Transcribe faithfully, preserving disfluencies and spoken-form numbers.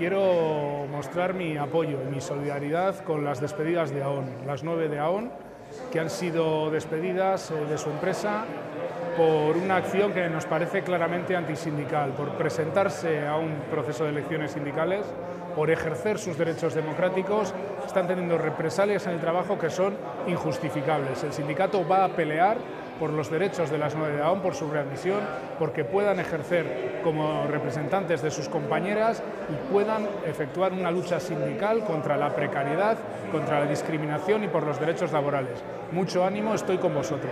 quiero mostrar mi apoyo y mi solidaridad con las despedidas de A O N, las nueve de A O N, que han sido despedidas de su empresa por una acción que nos parece claramente antisindical, por presentarse a un proceso de elecciones sindicales, por ejercer sus derechos democráticos. Están teniendo represalias en el trabajo que son injustificables. El sindicato va a pelear por los derechos de las nueve de A O N, por su readmisión, porque puedan ejercer como representantes de sus compañeras y puedan efectuar una lucha sindical contra la precariedad, contra la discriminación y por los derechos laborales. Mucho ánimo, estoy con vosotros.